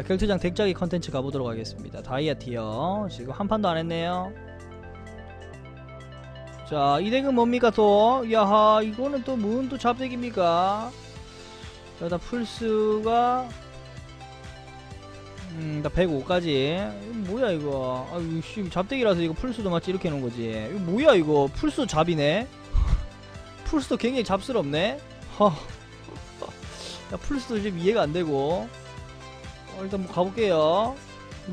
자, 결투장 덱짜기 컨텐츠 가보도록 하겠습니다. 다이아 티어 지금 한 판도 안 했네요. 자, 이 덱은 뭡니까 또? 야하, 이거는 또 뭔 또 잡덱입니까? 여기다 풀스가 나 105까지. 이거 뭐야 이거? 아유 씨, 잡대기라서 이거 풀스도 맞지 이렇게 해놓은 거지. 이거 뭐야 이거? 풀스 잡이네. 풀스도 굉장히 잡스럽네. 야, 풀스도 지금 이해가 안 되고. 일단 뭐 가볼게요.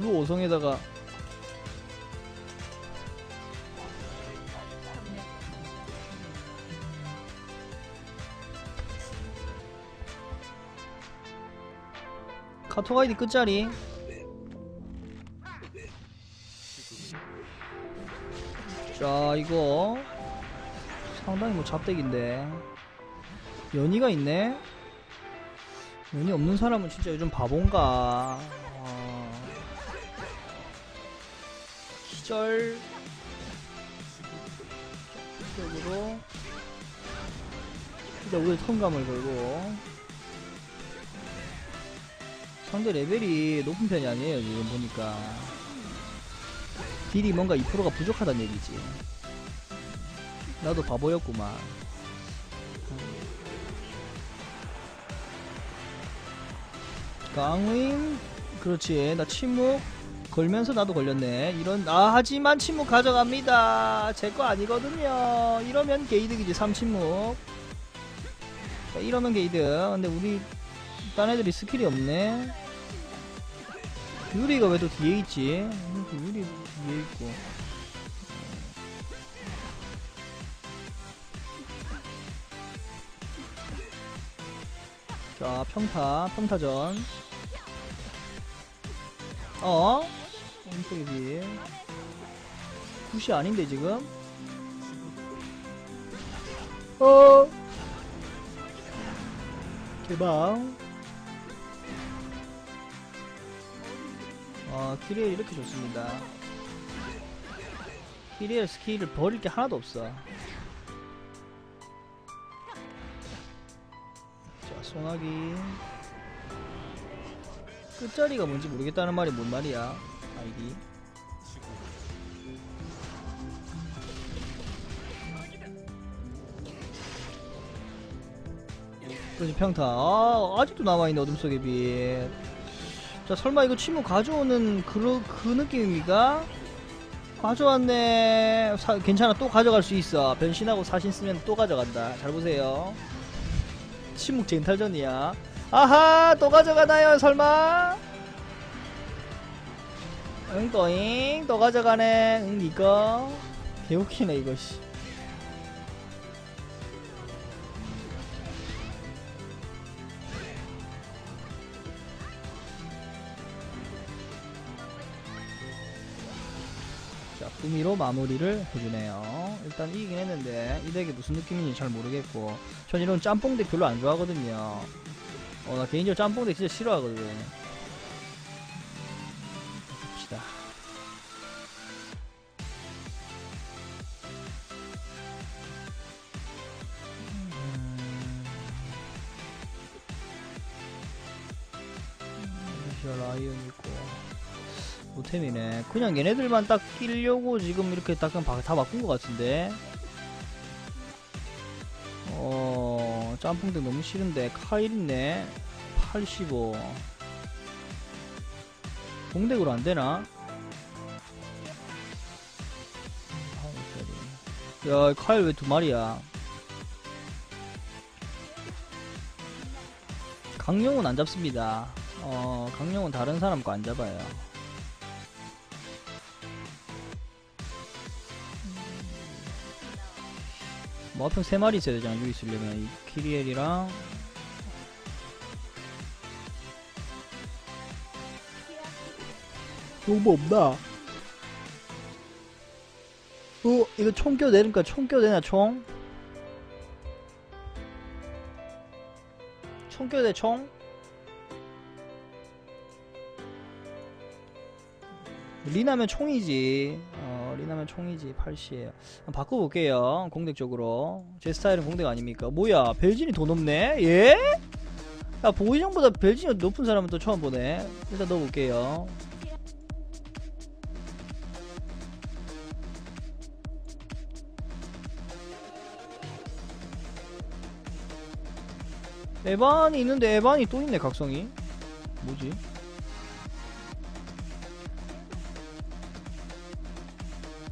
루 5성에다가 카톡 아이디 끝자리. 자, 이거 상당히 뭐 잡덱인데 연희가 있네. 연희 없는 사람은 진짜 요즘 바본가. 기절 쪽으로 일단 우리 턴감을 걸고. 상대 레벨이 높은 편이 아니에요 지금 보니까. 딜이 뭔가 2%가 부족하단 얘기지. 나도 바보였구만. 강림, 그렇지. 나 침묵 걸면서 나도 걸렸네. 이런. 아, 하지만 침묵 가져갑니다. 제 거 아니거든요. 이러면 게이득이지. 3침묵. 자, 이러면 게이득. 근데 우리 딴 애들이 스킬이 없네. 유리가 왜 또 뒤에 있지? 유리 뒤에 있고. 자, 평타, 평타전. 엉덩이. 굿이 아닌데 지금. 개방. 키리엘 이렇게 좋습니다. 키리엘 스킬을 버릴 게 하나도 없어. 자, 소나기. 끝자리가 뭔지 모르겠다는 말이 뭔 말이야. 아이디. 그렇지, 평타. 아, 아직도 남아있네, 어둠 속의 빛. 자, 설마 이거 침묵 가져오는 그 느낌입니까? 가져왔네. 괜찮아, 또 가져갈 수 있어. 변신하고 사신 쓰면 또 가져간다. 잘 보세요. 침묵 젠탈전이야. 아하, 또 가져가나요 설마? 응, 또잉. 또 가져가네. 응, 니꺼. 개웃기네 이거 씨. 의미로 마무리를 해주네요. 일단 이기긴 했는데 이 덱이 무슨 느낌인지 잘 모르겠고. 전 이런 짬뽕 덱 별로 안 좋아하거든요. 나 개인적으로 짬뽕 덱 진짜 싫어하거든요. 봅시다. 라이언 있고 노템이네. 그냥 얘네들만 딱 끼려고 지금 이렇게 딱 그냥 다 바꾼 것 같은데. 짬뽕대 너무 싫은데. 카일 있네. 85 공덱으로 안되나? 야, 카일 왜 두 마리야? 강룡은 안 잡습니다. 강룡은 다른 사람 거 안 잡아요. 뭐 앞에 3마리 있어야 되잖아. 여기 있으려면 이 키리엘이랑 너무 없나? 이거 총 껴내니까 총 껴내나 총? 총 껴내 총? 리나면 총이지. 리나면 총이지. 80에요. 바꿔볼게요. 공덱 쪽으로. 제 스타일은 공덱 아닙니까? 뭐야, 벨진이 더 높네? 예? 야, 보이정보다 벨진이 높은 사람은 또 처음 보네. 일단 넣어볼게요. 에반이 있는데 에반이 또 있네. 각성이 뭐지?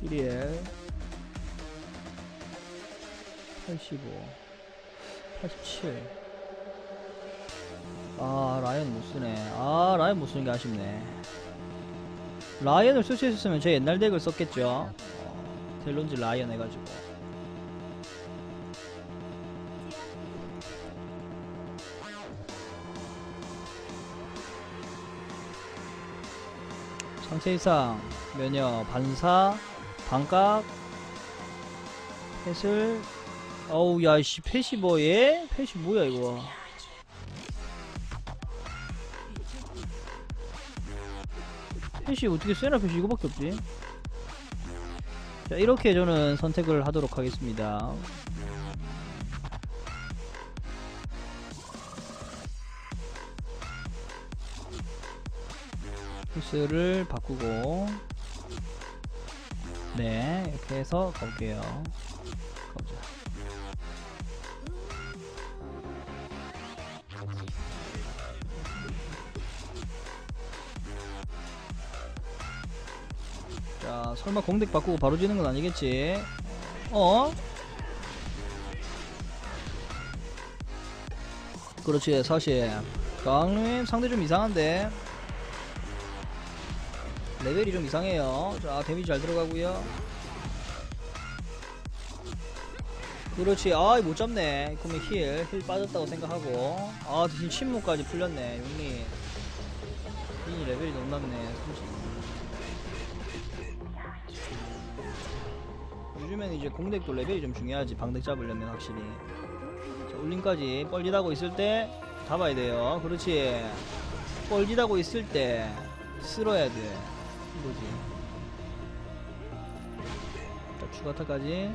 키리엘 85 87. 아, 라이언 못쓰네. 아, 라이언 못쓰는게 아쉽네. 라이언을 쓸 수 있었으면 제 옛날 덱을 썼겠죠. 델론즈 라이언 해가지고. 상체 이상, 면역, 반사, 반각, 패슬. 어우, 야, 씨, 패시 뭐예? 패시 뭐야, 이거. 패시 어떻게 쓰나? 패시 이거밖에 없지? 자, 이렇게 저는 선택을 하도록 하겠습니다. 패스를 바꾸고, 네, 이렇게 해서 가볼게요. 가보자. 자, 설마 공덱 바꾸고 바로 지는 건 아니겠지? 어? 그렇지, 사실. 강림 상대 좀 이상한데? 레벨이 좀 이상해요. 자, 데미지 잘 들어가고요. 그렇지. 아, 못 잡네. 그러면 힐 빠졌다고 생각하고. 아, 대신 침묵까지 풀렸네. 용리. 이 레벨이 너무 낮네. 30. 요즘엔 이제 공덱도 레벨이 좀 중요하지. 방덱 잡으려면 확실히. 자, 울림까지 뻘짓하고 있을 때 잡아야 돼요. 그렇지. 뻘짓하고 있을 때 쓸어야 돼. 뭐지? 자, 추가타까지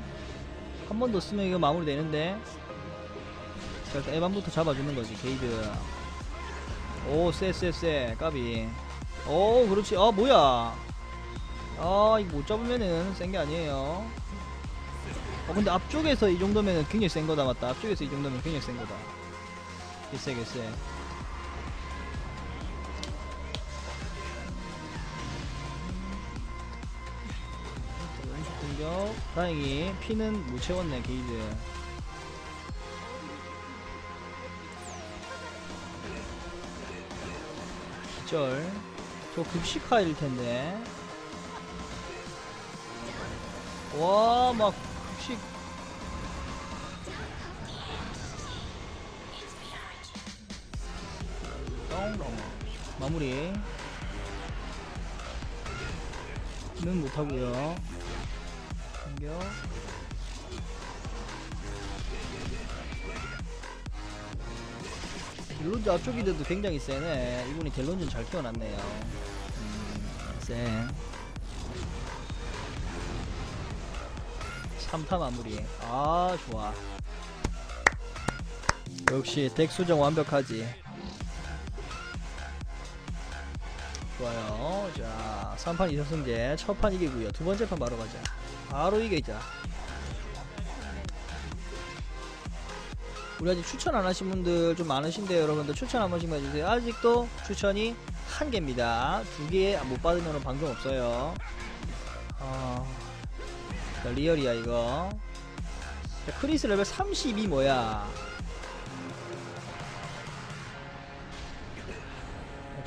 한 번 더 쓰면 이거 마무리 되는데. 자, 일단 에반부터 잡아주는 거지. 게이드. 오, 쎄쎄쎄. 까비. 오, 그렇지. 아, 뭐야. 아, 이거 못 잡으면은 센 게 아니에요. 아, 근데 앞쪽에서 이 정도면은 굉장히 센 거다. 맞다. 앞쪽에서 이 정도면 굉장히 센 거다. 개쎄 개쎄. 다행히 피는 못 채웠네. 게이드. 기절. 저 급식카일 텐데. 와, 막 급식. 마무리. 는 못 하고요. 델론즈 앞쪽이데도 굉장히 세네. 이분이 델론즈는 잘 키워놨네요. 세. 3타 마무리. 아, 좋아. 역시 덱 수정 완벽하지. 좋아요. 자, 3판 2승승제 첫 판 이기고요. 두 번째 판 바로 가자. 바로 이겨있자. 우리 아직 추천 안하신 분들 좀 많으신데 여러분들 추천 한 번씩만 해주세요. 아직도 추천이 한 개입니다. 두 개 못 받으면 방송 없어요. 자, 리얼이야 이거. 자, 크리스 레벨 32 뭐야.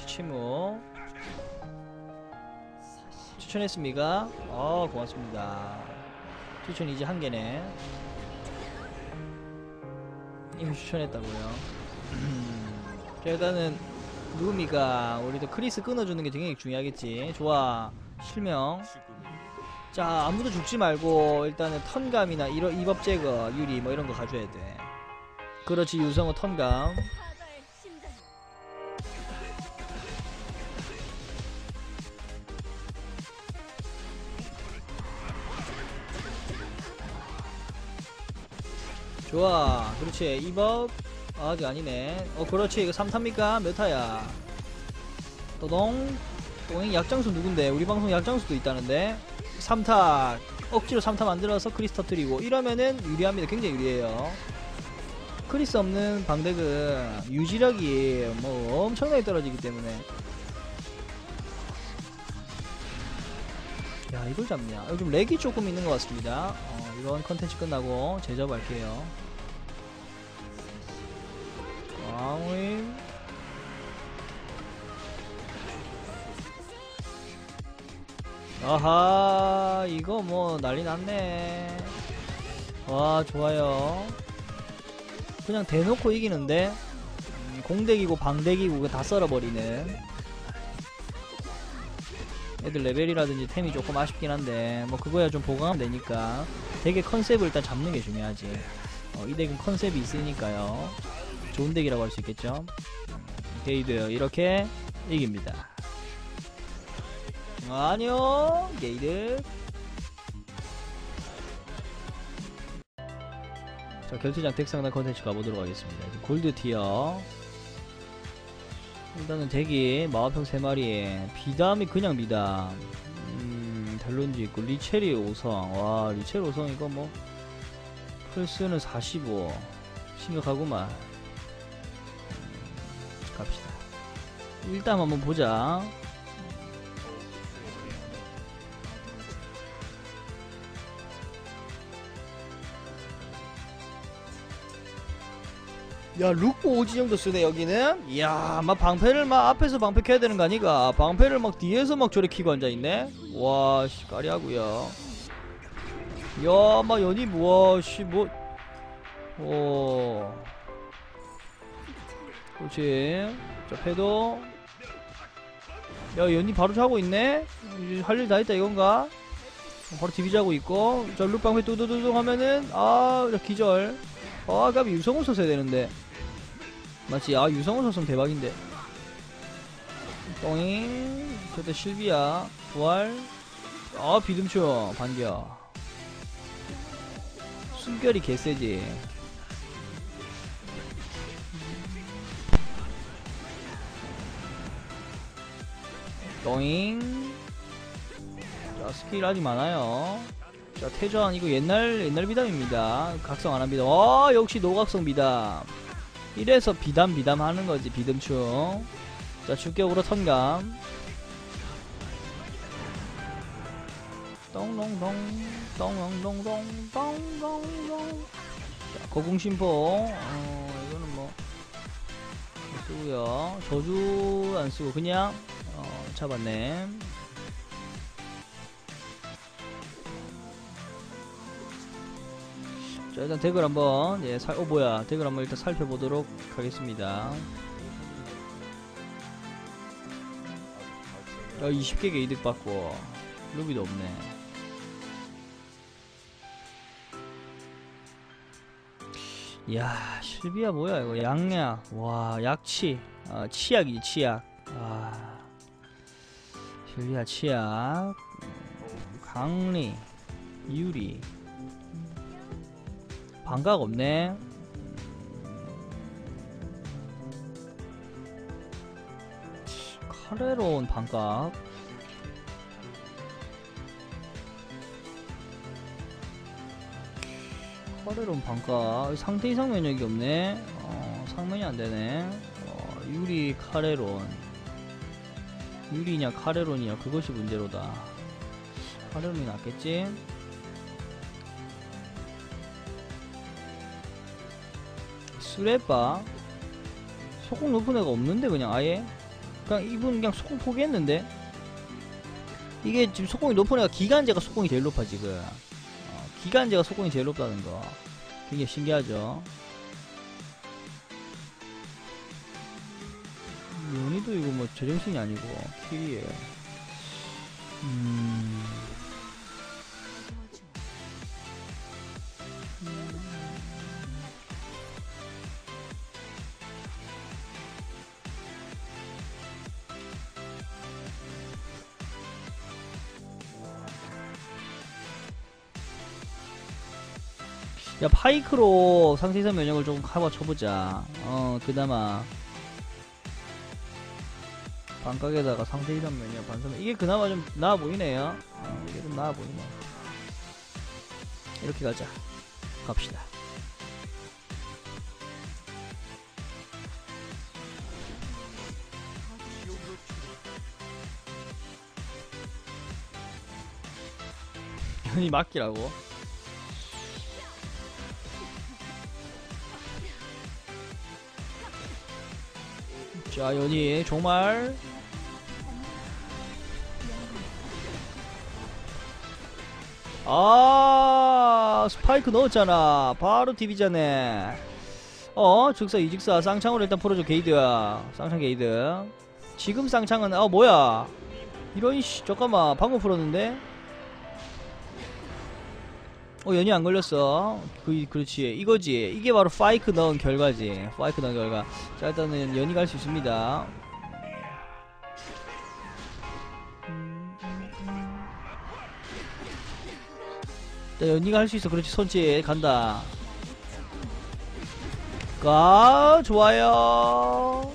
치모 추천했습니까? 아, 고맙습니다. 추천 이제 한 개네. 이미 추천했다고요. 자, 일단은 루미가 우리도 크리스 끊어주는 게 굉장히 중요하겠지. 좋아. 실명. 자, 아무도 죽지 말고 일단은 턴감이나 이런 이법 제거, 유리 뭐 이런 거 가져야 돼. 그렇지. 유성호 턴감. 좋아. 그렇지. 이법 아직 아니네. 어 그렇지. 이거 3타입니까? 몇 타야? 또동. 또동 약장수 누군데? 우리 방송 약장수도 있다는데. 3타. 억지로 3타 만들어서 크리스 터뜨리고 이러면은 유리합니다. 굉장히 유리해요. 크리스 없는 방덱은 유지력이 뭐 엄청나게 떨어지기 때문에. 야 이걸 잡냐. 요즘 렉이 조금 있는 것 같습니다. 이런 컨텐츠 끝나고 제접할게요. 왕우임 아하 이거 뭐 난리 났네. 와 좋아요. 그냥 대놓고 이기는데 공대기고 방대기고 다 썰어버리는. 애들 레벨이라든지 템이 조금 아쉽긴 한데 뭐 그거야 좀 보강하면 되니까. 되게 컨셉을 일단 잡는 게 중요하지. 이 덱은 컨셉이 있으니까요. 좋은 덱이라고 할 수 있겠죠. 게이드요. 이렇게 이깁니다. 아니요 게이드. 자 결투장 덱 상단 컨텐츠 가보도록 하겠습니다. 골드 티어. 일단은 덱이 마법형 3마리에 비담이 그냥 비담. 델론지 있고 리체리 5성. 와 리체리 5성 이거 뭐 플스는 45 심각하구만. 갑시다. 일단 한번 보자. 야 룩보 오지정도 쓰네 여기는. 이야 막 방패를 막 앞에서 방패 켜야 되는 거 아니가. 방패를 막 뒤에서 막 저래 키고 앉아있네. 와 씨 까리하구요. 야 막 연희 뭐야 씨 뭐. 오 그렇지. 자 패도. 야 연희 바로 자고 있네. 할 일 다 했다 이건가. 바로 TV 자고 있고. 자 룩 방패 뚜두두둥 하면은 아 기절. 아 까비 유성우 썼어야 되는데 맞지? 아 유성우 썼으면 대박인데. 똥잉. 저때 실비야 부활. 아 비듬쳐 반겨. 숨결이 개세지. 똥잉. 자 스킬 아직 많아요. 자 태전 이거 옛날 비담입니다. 각성 안한 비담. 아 역시 노각성 비담. 이래서 비담 하는거지. 비듬충. 자 주격으로 턴감. 똥롱동 똥롱동동 똥롱동. 자 거궁심포. 이거는 뭐 쓰구요. 저주 안쓰고 그냥 잡았네. 자 일단 덱을 한번 뭐야 덱을 한번 일단 살펴보도록 하겠습니다. 야 20개가 이득 받고 루비도 없네. 야 실비야 뭐야 이거. 양약. 와 약치. 아 치약이지 치약. 와 실비야 치약. 강리 유리 반각 없네. 카레론 반각. 카레론 반각. 상태 이상 면역이 없네. 상면이 안 되네. 유리 카레론. 유리냐 카레론이냐 그것이 문제로다. 카레론이 낫겠지. 수레빠 소공 높은 애가 없는데 그냥 아예. 그냥 이분 그냥 소공 포기했는데. 이게 지금 소공이 높은 애가 기간제가 소공이 제일 높아 지금. 기간제가 소공이 제일 높다는 거 굉장히 신기하죠. 연희도 이거 뭐 제정신이 아니고. 키리엘. 야, 파이크로 상세선 면역을 조금 커버 쳐보자. 그나마 반각에다가 상세선 면역 반사면 이게 그나마 좀 나아 보이네요. 이게 좀 나아 보이네. 이렇게 가자. 갑시다. 연희 맡기라고? 자, 연희 정말 스파이크 넣었잖아. 바로 DB자네. 즉사 이직사 쌍창으로 일단 풀어줘. 게이드야. 쌍창 게이드. 지금 쌍창은 뭐야 이런. 잠깐만, 방금 풀었는데. 연이 안 걸렸어. 그렇지. 이거지. 이게 바로 파이크 넣은 결과지. 파이크 넣은 결과. 자, 일단은 연이가 할 수 있습니다. 자, 연이가 할 수 있어. 그렇지. 손짓 간다. 가, 좋아요.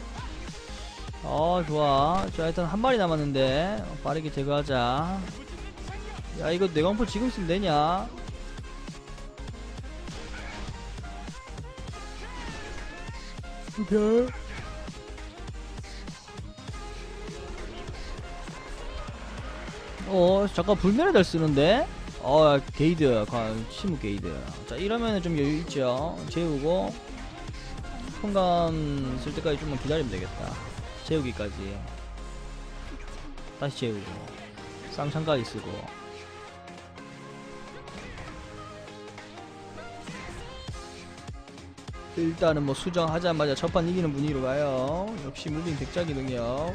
좋아. 자, 일단 한 마리 남았는데 빠르게 제거하자. 야, 이거 내광포 지금 쓰면 되냐? 오케이. 잠깐 불멸에달 쓰는데? 게이드 침묵 게이드. 자, 이러면은 좀 여유있죠. 재우고 순간 쓸때까지 좀만 기다리면 되겠다. 재우기까지. 다시 재우고 쌍창까지 쓰고. 일단은 뭐 수정하자마자 첫판 이기는 분위기로 가요. 역시 무빙 덱자기 능력.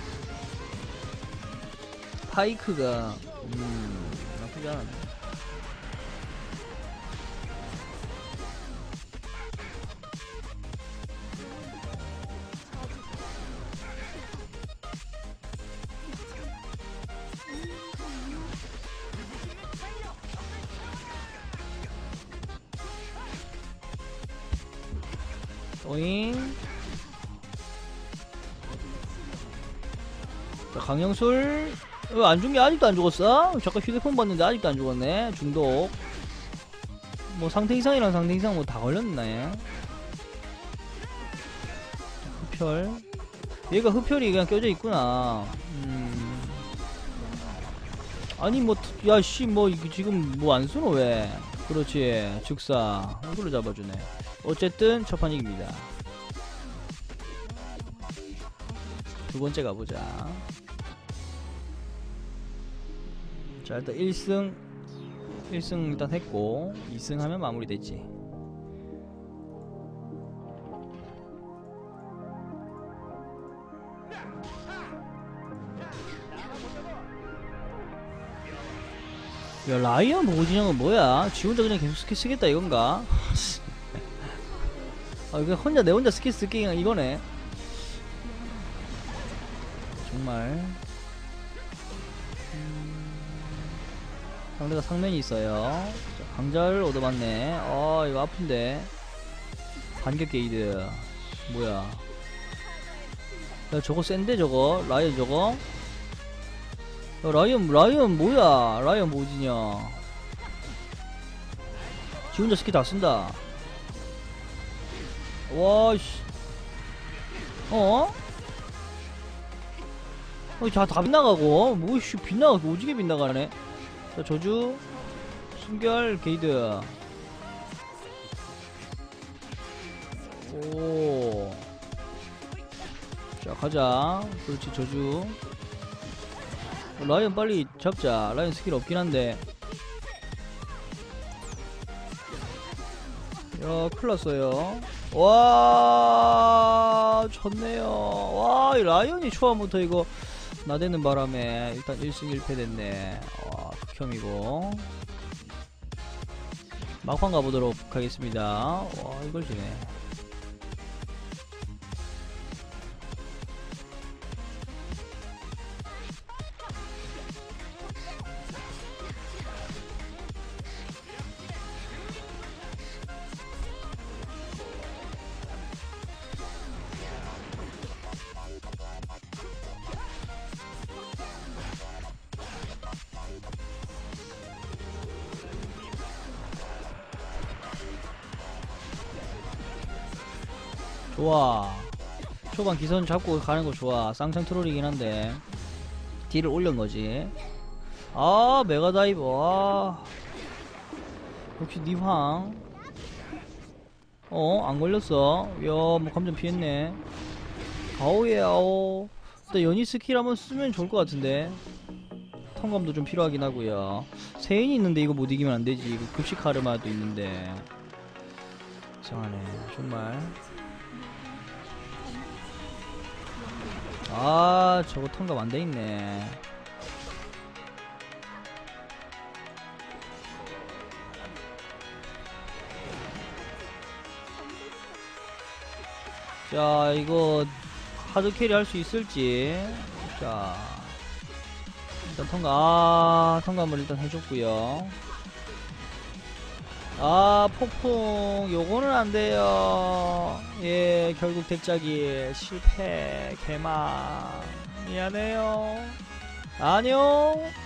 파이크가 나쁘지 않아. 오잉. 자, 강영술. 왜 안 죽냐? 아직도 안 죽었어? 잠깐 휴대폰 봤는데 아직도 안 죽었네. 중독. 뭐 상태 이상이랑 상태 이상 뭐 다 걸렸네. 흡혈. 얘가 흡혈이 그냥 껴져 있구나. 아니 뭐 야씨 뭐 이거 지금 뭐 안 쓰노 왜? 그렇지. 즉사. 얼굴로 잡아주네. 어쨌든 첫판 이깁니다. 두번째 가보자. 자, 일단 1승 일단 했고 2승 하면 마무리 됐지. 야, 라이언 보호진영은 뭐야? 지 혼자 그냥 계속 스킬 쓰겠다 이건가? 이거 내 혼자 스킬 쓸게 그냥 이거네. 정말. 상대가 상면이 있어요. 자, 강자를 얻어봤네. 이거 아픈데. 반격 게이드. 뭐야. 야, 저거 센데 저거. 라이언 저거. 야, 라이언 뭐야. 라이언 뭐지냐. 지 혼자 스킬 다 쓴다. 와, 씨. 자, 다 빗나가고. 뭐, 씨, 빗나가고. 오지게 빗나가네. 자, 저주. 순결, 게이드. 오. 자, 가자. 그렇지, 저주. 라이언 빨리 잡자. 라이언 스킬 없긴 한데. 야, 큰일 났어요. 와, 졌네요. 와, 이 라이언이 초반부터 이거 나대는 바람에 일단 1승 1패 됐네. 와, 극혐이고. 막판 가보도록 하겠습니다. 와, 이걸 지네. 좋아. 초반 기선 잡고 가는 거 좋아. 쌍창 트롤이긴 한데 딜을 올린 거지. 아 메가다이버. 아. 역시 니황. 어? 안 걸렸어. 이야 뭐 감정 피했네. 아우예아오. 일단 연희 스킬 한번 쓰면 좋을 것 같은데 턴감도 좀 필요하긴 하고요. 세인이 있는데 이거 못 이기면 안 되지. 이거 급식 카르마도 있는데 이상하네 정말. 아 저거 턴감 안 돼있네. 자 이거 하드캐리 할 수 있을지. 자 일단 턴감. 아 턴감을 일단 해줬구요. 아 폭풍 요거는 안돼요. 예 결국 덱짜기 실패. 개망 미안해요. 안녕.